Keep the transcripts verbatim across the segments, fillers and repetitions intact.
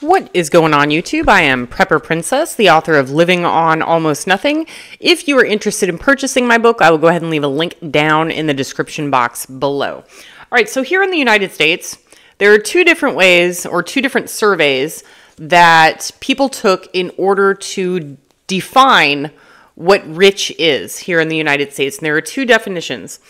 What is going on, YouTube? I am Prepper Princess, the author of Living on Almost Nothing. If you are interested in purchasing my book, I will go ahead and leave a link down in the description box below. All right, so here in the United States, there are two different ways or two different surveys that people took in order to define what rich is here in the United States. And there are two definitions.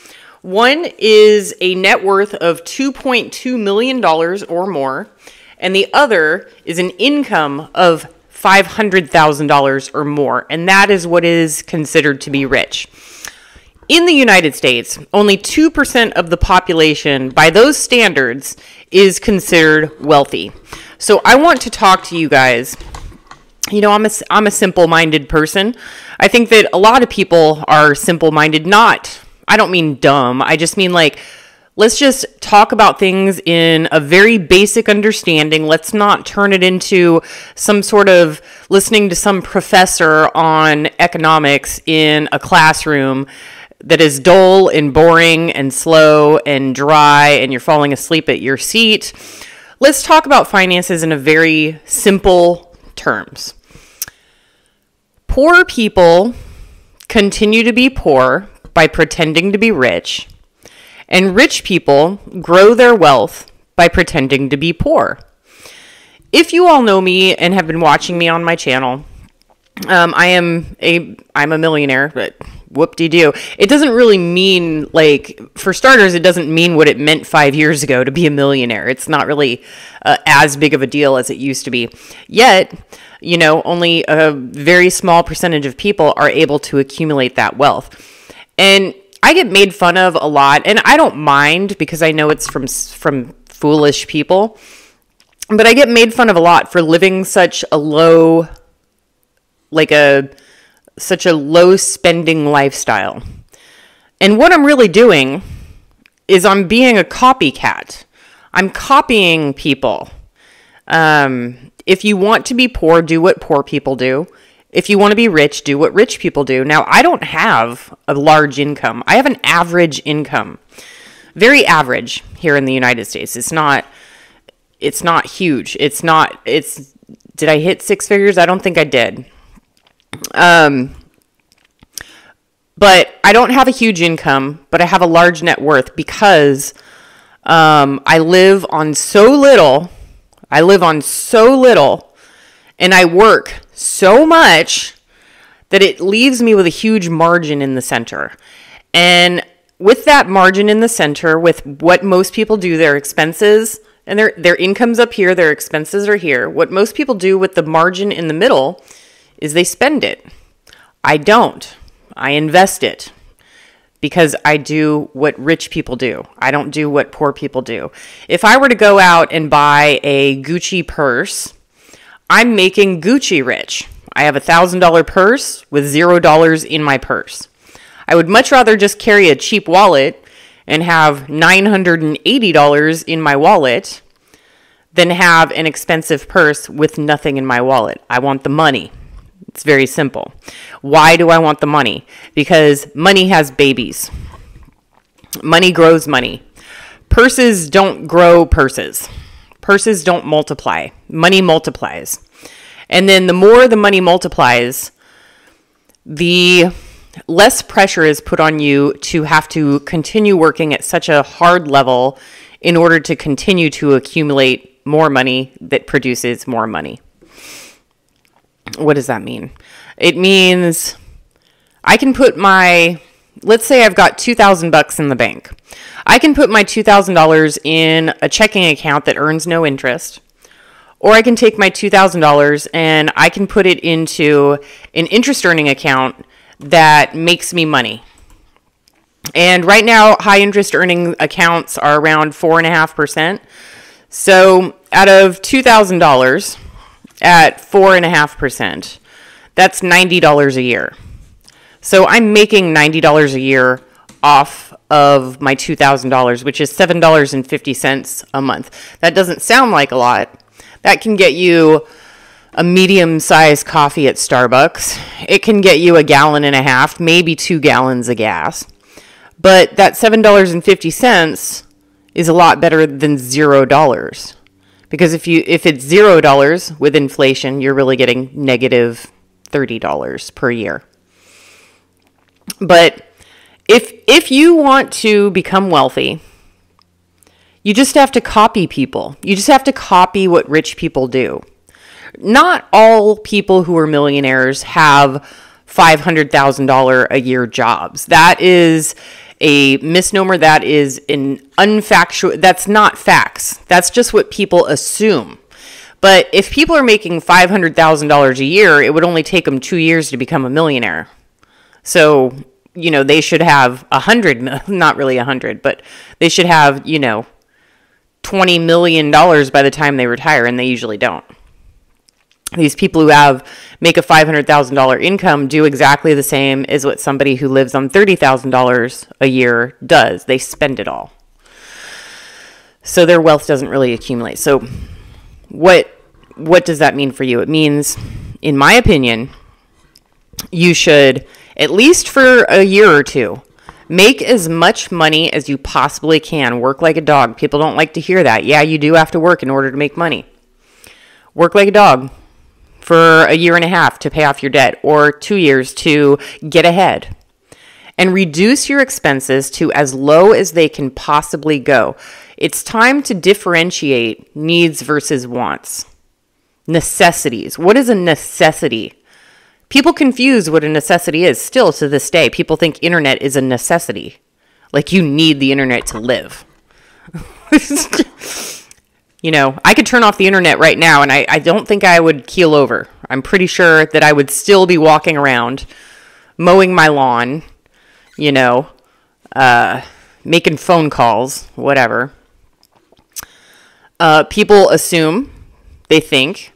One is a net worth of two point two million dollars or more, and the other is an income of five hundred thousand dollars or more, and that is what is considered to be rich. In the United States, only two percent of the population, by those standards, is considered wealthy. So I want to talk to you guys. You know, I'm a, I'm a simple-minded person. I think that a lot of people are simple-minded. Not, I don't mean dumb. I just mean like, let's just talk about things in a very basic understanding. Let's not turn it into some sort of listening to some professor on economics in a classroom that is dull and boring and slow and dry and you're falling asleep at your seat. Let's talk about finances in a very simple terms. Poor people continue to be poor by pretending to be rich. And rich people grow their wealth by pretending to be poor. If you all know me and have been watching me on my channel, um, I am a, I'm a millionaire, but whoop-de-doo. It doesn't really mean, like, for starters, it doesn't mean what it meant five years ago to be a millionaire. It's not really uh, as big of a deal as it used to be. Yet, you know, only a very small percentage of people are able to accumulate that wealth. And I get made fun of a lot, and I don't mind because I know it's from from foolish people, but I get made fun of a lot for living such a low, like a, such a low spending lifestyle. And what I'm really doing is I'm being a copycat. I'm copying people. Um, if you want to be poor, do what poor people do. If you want to be rich, do what rich people do. Now, I don't have a large income. I have an average income. Very average here in the United States. It's not it's not huge. It's not it's did I hit six figures? I don't think I did. Um but I don't have a huge income, but I have a large net worth because um I live on so little. I live on so little and I work so much that it leaves me with a huge margin in the center. And with that margin in the center, with what most people do, their expenses and their, their income's up here, their expenses are here. What most people do with the margin in the middle is they spend it. I don't. I invest it because I do what rich people do. I don't do what poor people do. If I were to go out and buy a Gucci purse, I'm making Gucci rich. I have a one thousand dollar purse with zero dollars in my purse. I would much rather just carry a cheap wallet and have nine hundred eighty dollars in my wallet than have an expensive purse with nothing in my wallet. I want the money. It's very simple. Why do I want the money? Because money has babies. Money grows money. Purses don't grow purses. Purses don't multiply. Money multiplies. And then the more the money multiplies, the less pressure is put on you to have to continue working at such a hard level in order to continue to accumulate more money that produces more money. What does that mean? It means I can put my, let's say I've got two thousand bucks in the bank. I can put my two thousand dollars in a checking account that earns no interest, or I can take my two thousand dollars and I can put it into an interest earning account that makes me money. And right now, high interest earning accounts are around four and a half percent. So out of two thousand dollars at four and a half percent, that's ninety dollars a year. So I'm making ninety dollars a year off of my two thousand dollars, which is seven dollars and fifty cents a month. That doesn't sound like a lot. That can get you a medium-sized coffee at Starbucks. It can get you a gallon and a half, maybe two gallons of gas. But that seven dollars and fifty cents is a lot better than zero dollars Because if you if it's zero dollars with inflation, you're really getting negative thirty dollars per year. But if if you want to become wealthy, you just have to copy people. You just have to copy what rich people do. Not all people who are millionaires have five hundred thousand dollars a year jobs. That is a misnomer. That is an unfactual, that's not facts. That's just what people assume. But if people are making five hundred thousand dollars a year, it would only take them two years to become a millionaire. So, you know, they should have a hundred, not really a hundred, but they should have, you know, twenty million dollars by the time they retire, and they usually don't. These people who have make a five hundred thousand dollars income do exactly the same as what somebody who lives on thirty thousand dollars a year does. They spend it all. So their wealth doesn't really accumulate. So what what does that mean for you? It means, in my opinion, you should, at least for a year or two, make as much money as you possibly can. Work like a dog. People don't like to hear that. Yeah, you do have to work in order to make money. Work like a dog for a year and a half to pay off your debt, or two years to get ahead. And reduce your expenses to as low as they can possibly go. It's time to differentiate needs versus wants. Necessities. What is a necessity? People confuse what a necessity is still to this day. People think internet is a necessity. Like you need the internet to live. You know, I could turn off the internet right now and I, I don't think I would keel over. I'm pretty sure that I would still be walking around, mowing my lawn, you know, uh, making phone calls, whatever. Uh, people assume, they think,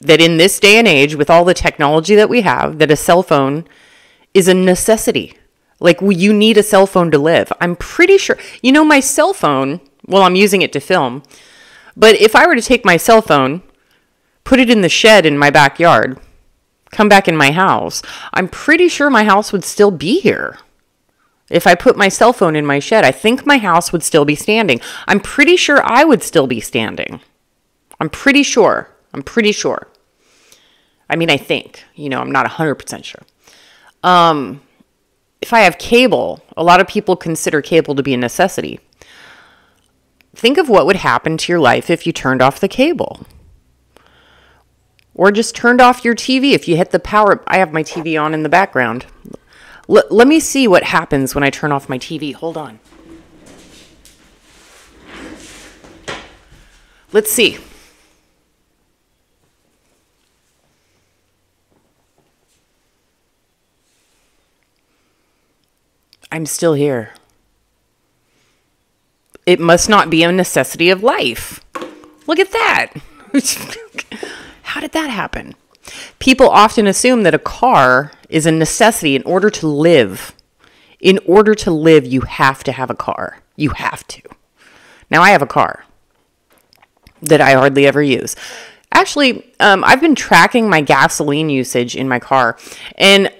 that in this day and age, with all the technology that we have, that a cell phone is a necessity. Like, well, you need a cell phone to live. I'm pretty sure. You know, my cell phone, well, I'm using it to film. But if I were to take my cell phone, put it in the shed in my backyard, come back in my house, I'm pretty sure my house would still be here. If I put my cell phone in my shed, I think my house would still be standing. I'm pretty sure I would still be standing. I'm pretty sure. I'm pretty sure. I mean, I think, you know, I'm not one hundred percent sure. Um, if I have cable, a lot of people consider cable to be a necessity. Think of what would happen to your life if you turned off the cable. Or just turned off your T V if you hit the power. I have my T V on in the background. L- let me see what happens when I turn off my T V. Hold on. Let's see. I'm still here. It must not be a necessity of life. Look at that. How did that happen? People often assume that a car is a necessity in order to live. In order to live, you have to have a car. You have to. Now, I have a car that I hardly ever use. Actually, um, I've been tracking my gasoline usage in my car. And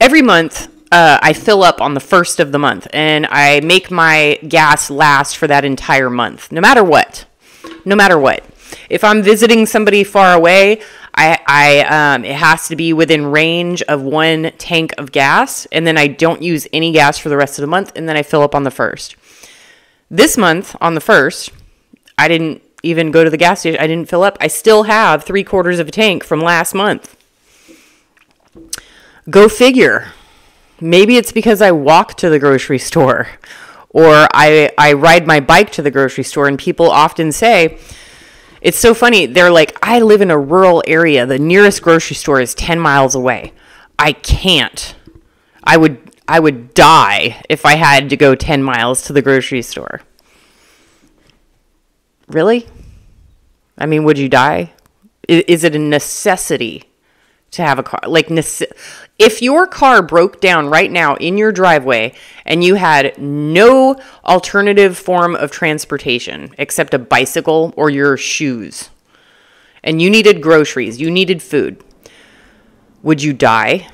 every month, Uh, I fill up on the first of the month, and I make my gas last for that entire month, no matter what, no matter what. If I'm visiting somebody far away, I, I um, it has to be within range of one tank of gas, and then I don't use any gas for the rest of the month, and then I fill up on the first. This month, on the first, I didn't even go to the gas station. I didn't fill up. I still have three quarters of a tank from last month. Go figure. Maybe it's because I walk to the grocery store, or I, I ride my bike to the grocery store. And people often say, it's so funny. They're like, I live in a rural area. The nearest grocery store is ten miles away. I can't. I would, I would die if I had to go ten miles to the grocery store. Really? I mean, would you die? Is, is it a necessity to have a car? Like, if your car broke down right now in your driveway and you had no alternative form of transportation except a bicycle or your shoes, and you needed groceries, you needed food, would you die?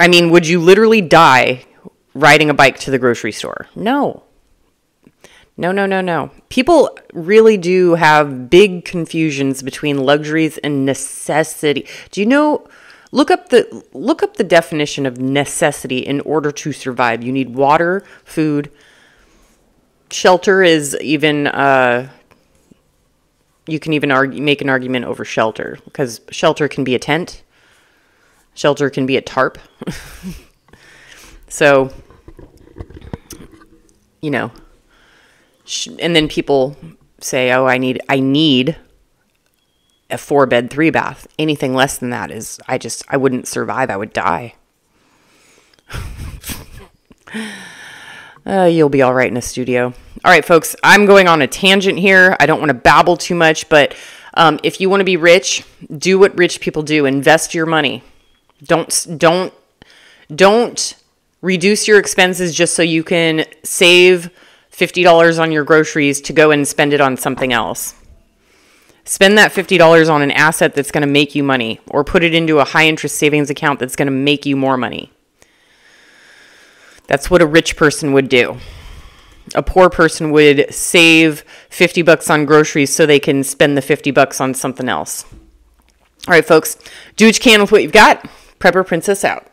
I mean, would you literally die riding a bike to the grocery store? No. No, no, no, no. People really do have big confusions between luxuries and necessity. Do you know, look up the look up the definition of necessity in order to survive. You need water, food, shelter is even, uh, you can even argue, make an argument over shelter, because shelter can be a tent. Shelter can be a tarp. So, you know, and then people say, oh, I need, I need a four bed, three bath. Anything less than that is, I just, I wouldn't survive. I would die. uh, you'll be all right in a studio. All right, folks, I'm going on a tangent here. I don't want to babble too much, but um, if you want to be rich, do what rich people do. Invest your money. Don't, don't, don't reduce your expenses just so you can save fifty dollars on your groceries to go and spend it on something else. Spend that fifty dollars on an asset that's going to make you money, or put it into a high interest savings account that's going to make you more money. That's what a rich person would do. A poor person would save fifty bucks on groceries so they can spend the fifty bucks on something else. All right, folks, do what you can with what you've got. Prepper Princess out.